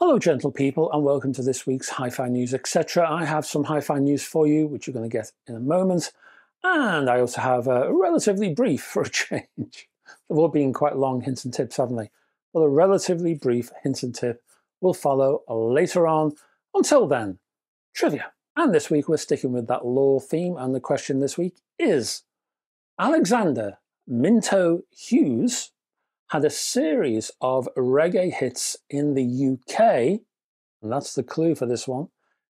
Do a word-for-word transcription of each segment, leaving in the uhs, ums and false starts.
Hello gentle people and welcome to this week's Hi-Fi News et cetera. I have some Hi-Fi News for you which you're going to get in a moment, and I also have a relatively brief for a change. They've all been quite long hints and tips, haven't they? Well, a relatively brief hint and tip will follow later on. Until then, trivia. And this week we're sticking with that lore theme, and the question this week is: Alexander Minto Hughes had a series of reggae hits in the U K, and that's the clue for this one,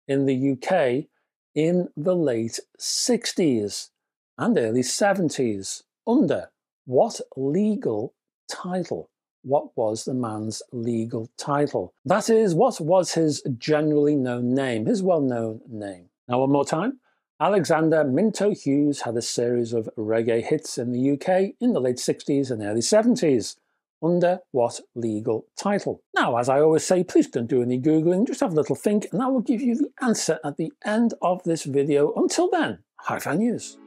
in the U K in the late sixties and early seventies. Under what legal title? What was the man's legal title? That is, what was his generally known name, his well-known name? Now one more time. Alexander Minto Hughes had a series of reggae hits in the U K in the late sixties and early seventies. Under what legal title? Now, as I always say, please don't do any Googling, just have a little think, and that will give you the answer at the end of this video. Until then, Hi-Fi News.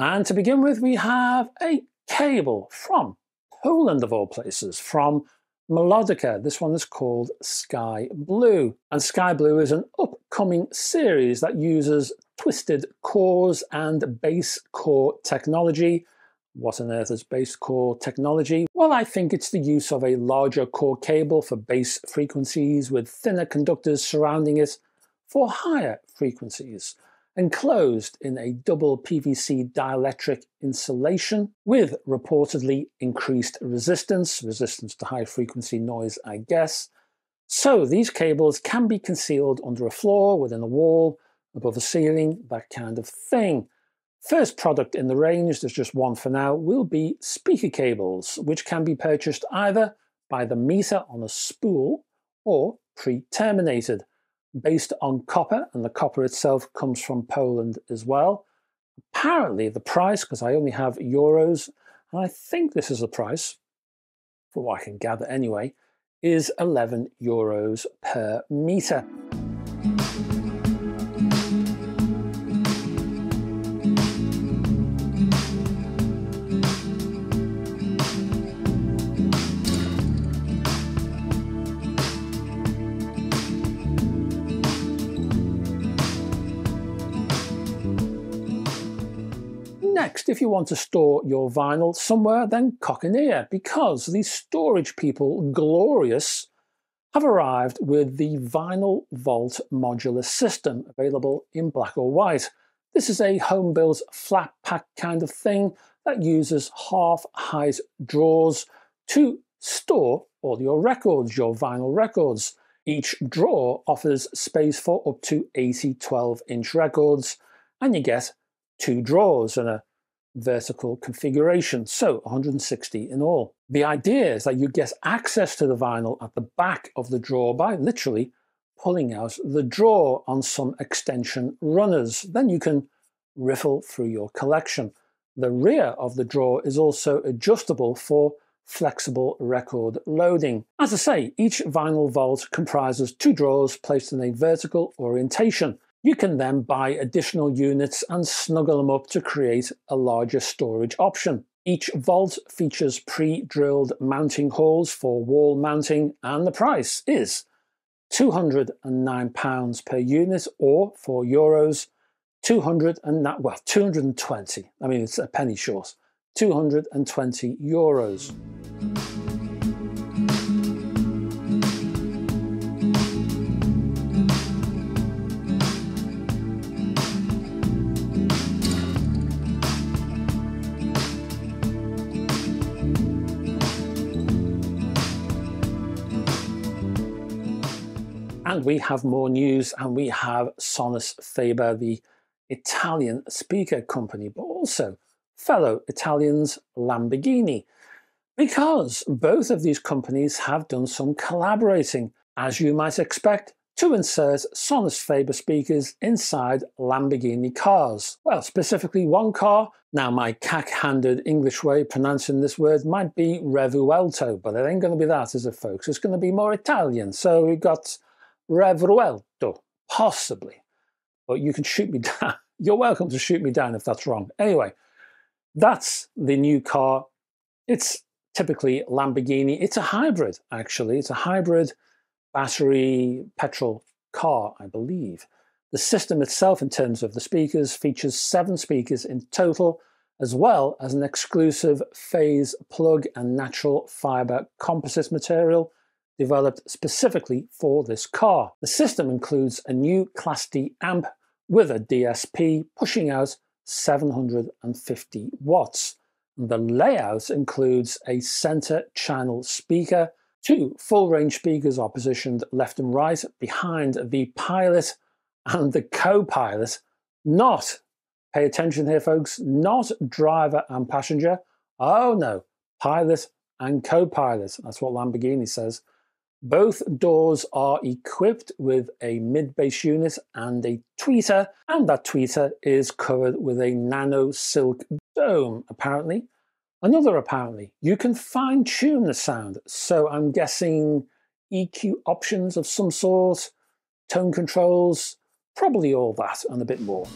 And to begin with, we have a cable from Poland, of all places, from Melodika. This one is called Sky Blue. And Sky Blue is an upcoming series that uses twisted cores and bass core technology. What on earth is bass core technology? Well, I think it's the use of a larger core cable for bass frequencies with thinner conductors surrounding it for higher frequencies, enclosed in a double P V C dielectric insulation with reportedly increased resistance, resistance to high frequency noise, I guess. So these cables can be concealed under a floor, within a wall, above a ceiling, that kind of thing. First product in the range, there's just one for now, will be speaker cables, which can be purchased either by the meter on a spool or pre-terminated, based on copper, and the copper itself comes from Poland as well. Apparently the price, because I only have euros, and I think this is the price, from what I can gather anyway, is eleven euros per metre. Next, if you want to store your vinyl somewhere, then Cockaneo, because these storage people, glorious, have arrived with the Vinyl Vault modular system, available in black or white. This is a home-built flat pack kind of thing that uses half-height drawers to store all your records, your vinyl records. Each drawer offers space for up to eighty twelve-inch records, and you get two drawers and a vertical configuration, so one hundred sixty in all. The idea is that you get access to the vinyl at the back of the drawer by literally pulling out the drawer on some extension runners. Then you can riffle through your collection. The rear of the drawer is also adjustable for flexible record loading. As I say, each vinyl vault comprises two drawers placed in a vertical orientation. You can then buy additional units and snuggle them up to create a larger storage option. Each vault features pre-drilled mounting holes for wall mounting, and the price is two hundred and nine pounds per unit, or four euros, two hundred and well, two hundred and twenty. I mean, it's a penny short, two hundred and twenty euros. And we have more news, and we have Sonus Faber, the Italian speaker company, but also fellow Italians Lamborghini, because both of these companies have done some collaborating, as you might expect, to insert Sonus Faber speakers inside Lamborghini cars. Well, specifically one car. Now, my cack-handed English way of pronouncing this word might be Revuelto, but it ain't going to be that, is it, folks? It's going to be more Italian. So we've got Revuelto, possibly. But you can shoot me down. You're welcome to shoot me down if that's wrong. Anyway, that's the new car. It's typically Lamborghini. It's a hybrid, actually. It's a hybrid battery petrol car, I believe. The system itself, in terms of the speakers, features seven speakers in total, as well as an exclusive phase plug and natural fiber composite material developed specifically for this car. The system includes a new Class D amp with a D S P pushing out seven hundred fifty watts. The layout includes a center channel speaker. Two full range speakers are positioned left and right behind the pilot and the co-pilot. Not, pay attention here folks, not driver and passenger. Oh no, pilot and co-pilot. That's what Lamborghini says. Both doors are equipped with a mid-bass unit and a tweeter, and that tweeter is covered with a nano silk dome, apparently. Another apparently, you can fine-tune the sound, so I'm guessing E Q options of some sort, tone controls, probably all that and a bit more.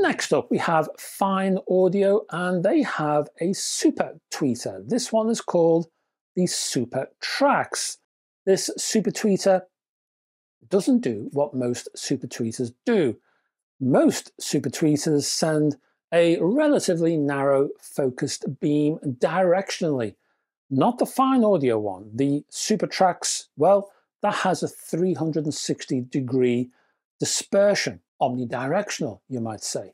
Next up, we have Fyne Audio, and they have a super tweeter. This one is called the Supertrax. This super tweeter doesn't do what most super tweeters do. Most super tweeters send a relatively narrow focused beam directionally. Not the Fyne Audio one. The Supertrax, well, that has a three hundred sixty degree dispersion, omnidirectional, you might say.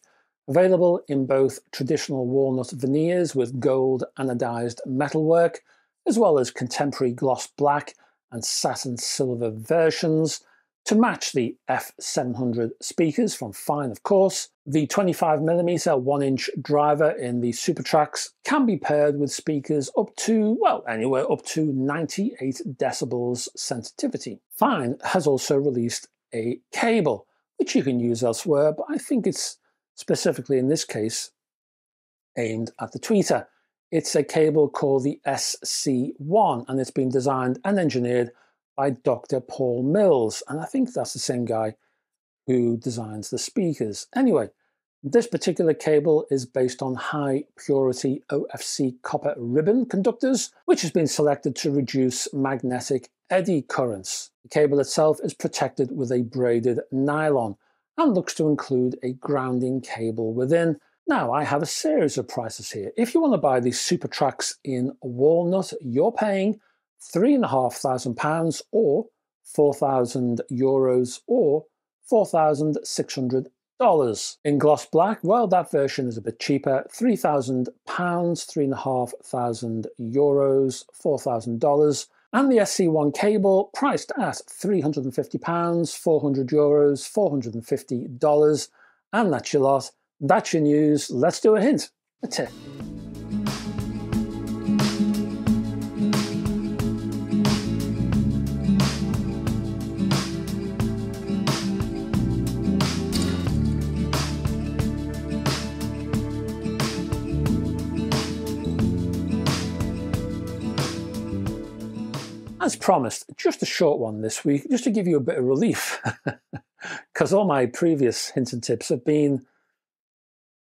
Available in both traditional walnut veneers with gold anodized metalwork, as well as contemporary gloss black and satin silver versions to match the F seven hundred speakers from Fyne, of course. The twenty-five millimeter one inch driver in the Supertrax can be paired with speakers up to, well, anywhere up to ninety-eight decibels sensitivity. Fyne has also released a cable, which you can use elsewhere, but I think it's specifically in this case aimed at the tweeter. It's a cable called the S C one, and it's been designed and engineered by Doctor Paul Mills, and I think that's the same guy who designs the speakers. Anyway, this particular cable is based on high purity O F C copper ribbon conductors, which has been selected to reduce magnetic eddy currents. The cable itself is protected with a braided nylon and looks to include a grounding cable within. Now, I have a series of prices here. If you want to buy the Supertrax in walnut, you're paying three and a half thousand pounds or four thousand euros or four thousand six hundred dollars. In gloss black, well, that version is a bit cheaper: three thousand pounds, three and a half thousand euros, four thousand dollars, and the S C one cable priced at three hundred and fifty pounds, four hundred euros, four hundred and fifty dollars, and that's your lot. That's your news. Let's do a hint. That's it. As promised, just a short one this week, just to give you a bit of relief, because all my previous hints and tips have been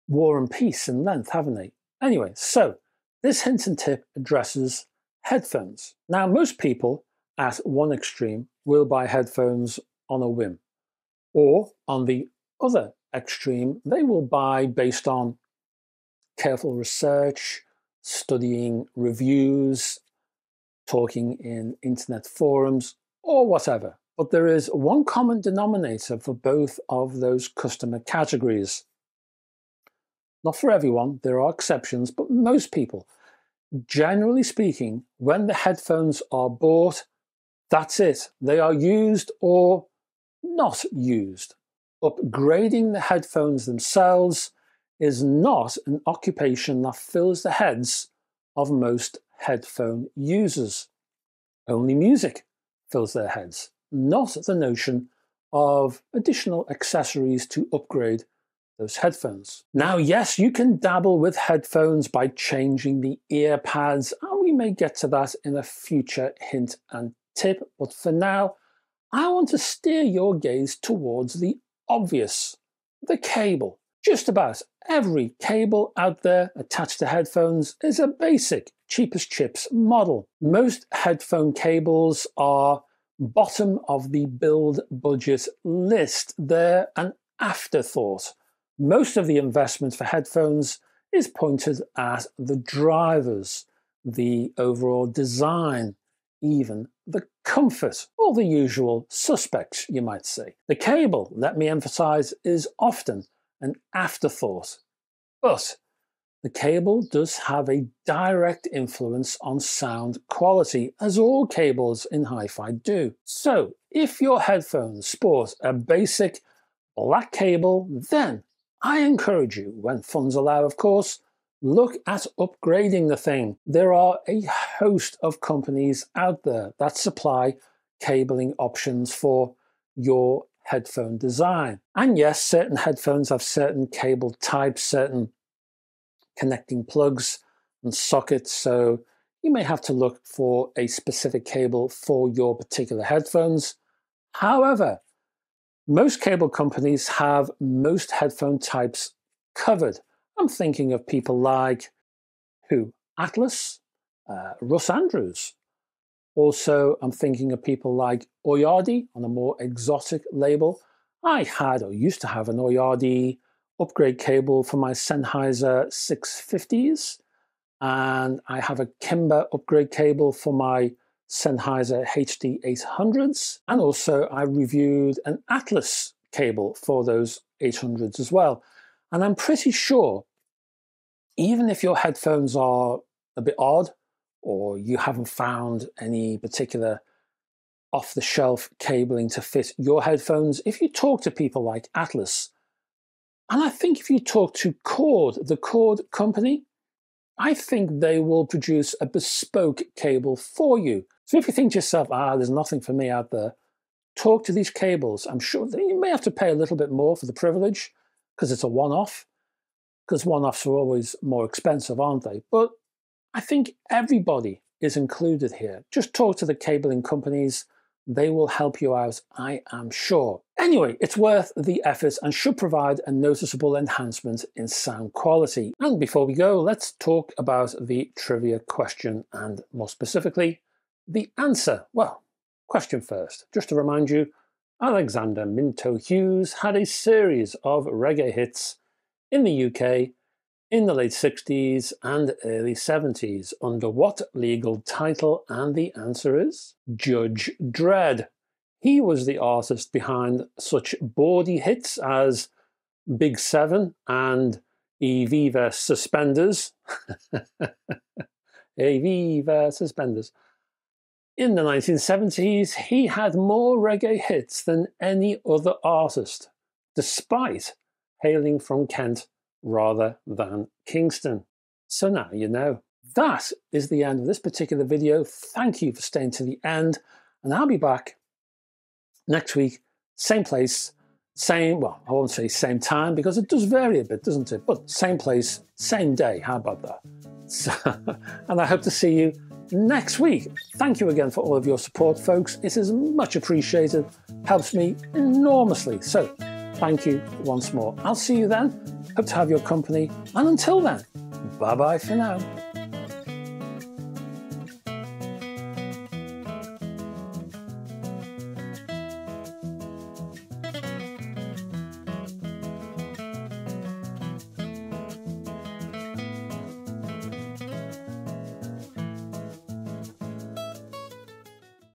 War and Peace in length, haven't they? Anyway, so this hint and tip addresses headphones. Now, most people at one extreme will buy headphones on a whim, or on the other extreme, they will buy based on careful research, studying reviews, talking in internet forums, or whatever. But there is one common denominator for both of those customer categories. Not for everyone, there are exceptions, but most people. generally speaking, when the headphones are bought, that's it. They are used or not used. Upgrading the headphones themselves is not an occupation that fills the heads of most headphone users. Only music fills their heads, not the notion of additional accessories to upgrade those headphones. Now, yes, you can dabble with headphones by changing the ear pads, and we may get to that in a future hint and tip, but for now, I want to steer your gaze towards the obvious, the cable. Just about every cable out there attached to headphones is a basic, cheapest chips model. Most headphone cables are bottom of the build budget list. They're an afterthought. Most of the investment for headphones is pointed at the drivers, the overall design, even the comfort, or the usual suspects, you might say. The cable, let me emphasize, is often an afterthought, but the cable does have a direct influence on sound quality, as all cables in hi-fi do. So if your headphones sport a basic black cable, then I encourage you, when funds allow of course, look at upgrading the thing. There are a host of companies out there that supply cabling options for your headphone design. And yes, certain headphones have certain cable types, certain connecting plugs and sockets, so you may have to look for a specific cable for your particular headphones. However, most cable companies have most headphone types covered. I'm thinking of people like who? Atlas, uh, Russ Andrews. Also, I'm thinking of people like Oyardi on a more exotic label. I had or used to have an Oyardi upgrade cable for my Sennheiser six fifties, and I have a Kimber upgrade cable for my Sennheiser H D eight hundreds, and also I reviewed an Atlas cable for those eight hundreds as well. And I'm pretty sure, even if your headphones are a bit odd, or you haven't found any particular off-the-shelf cabling to fit your headphones, if you talk to people like Atlas, and I think if you talk to Chord, the Chord company, I think they will produce a bespoke cable for you. So if you think to yourself, ah, there's nothing for me out there, talk to these cables. I'm sure that you may have to pay a little bit more for the privilege, because it's a one-off, because one-offs are always more expensive, aren't they? But I think everybody is included here. Just talk to the cabling companies. They will help you out, I am sure. Anyway, it's worth the effort and should provide a noticeable enhancement in sound quality. And before we go, let's talk about the trivia question, and more specifically, the answer. Well, question first. Just to remind you, Alexander Minto Hughes had a series of reggae hits in the U K in the late sixties and early seventies. Under what legal title? And the answer is Judge Dread. He was the artist behind such bawdy hits as Big Seven and Eviva Suspenders. Eviva Suspenders. In the nineteen seventies, he had more reggae hits than any other artist, despite hailing from Kent rather than Kingston. So now you know. That is the end of this particular video. Thank you for staying to the end, and I'll be back next week, same place, same, well, I won't say same time because it does vary a bit, doesn't it? But same place, same day, how about that? So, and I hope to see you next week. Thank you again for all of your support, folks. It is much appreciated, helps me enormously. So thank you once more. I'll see you then. Hope to have your company. And until then, bye-bye for now.